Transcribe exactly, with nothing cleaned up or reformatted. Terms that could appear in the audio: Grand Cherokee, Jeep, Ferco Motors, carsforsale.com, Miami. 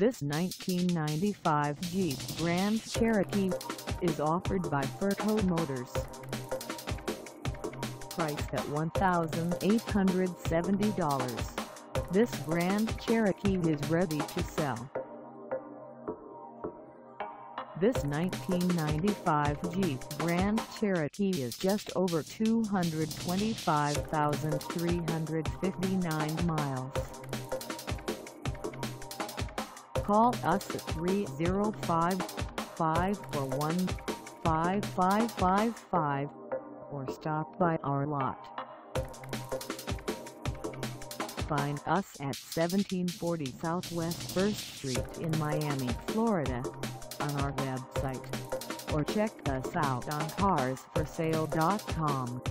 This nineteen ninety-five Jeep Grand Cherokee is offered by Ferco Motors. Priced at one thousand eight hundred seventy dollars, this Grand Cherokee is ready to sell. This nineteen ninety-five Jeep Grand Cherokee is just over two hundred twenty-five thousand three hundred fifty-nine miles. Call us at three oh five, five four one, five five five five or stop by our lot. Find us at seventeen forty Southwest First Street in Miami, Florida on our website, or check us out on cars for sale dot com.